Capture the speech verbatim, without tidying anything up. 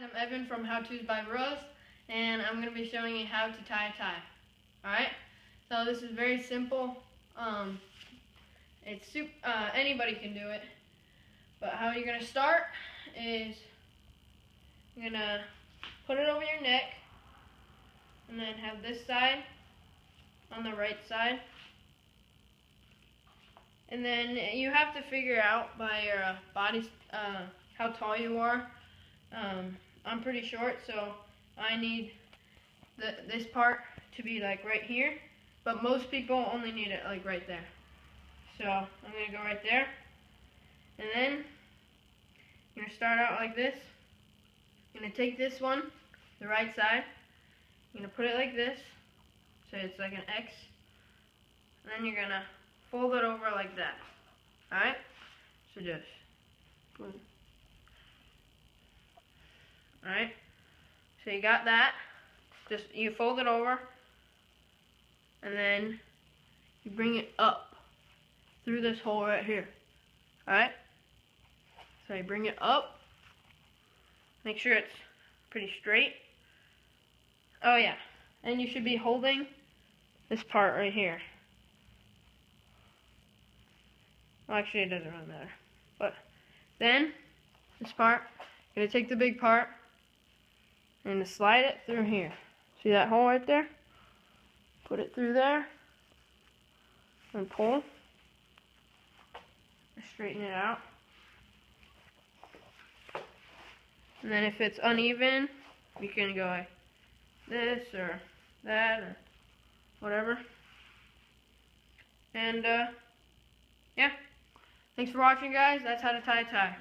guys, I'm Evan from How To's by Rose, and I'm going to be showing you how to tie a tie. Alright? So this is very simple. Um, it's super, uh, anybody can do it. But how you're going to start is you're going to put it over your neck, and then have this side on the right side. And then you have to figure out by your uh, body uh, how tall you are. Um, I'm pretty short, so I need the, this part to be like right here, but most people only need it like right there. So I'm going to go right there, and then I'm going to start out like this. I'm going to take this one, the right side, I'm going to put it like this, so it's like an X, and then you're going to fold it over like that. Alright? So just boom. Alright, so you got that, just you fold it over, and then you bring it up through this hole right here. Alright, so you bring it up, make sure it's pretty straight. Oh yeah, and you should be holding this part right here. Well, actually it doesn't really matter, but then this part, you're going to take the big part, and to slide it through here. See that hole right there? Put it through there and pull. Straighten it out. And then if it's uneven, you can go like this or that or whatever. And uh, yeah. Thanks for watching, guys. That's how to tie a tie.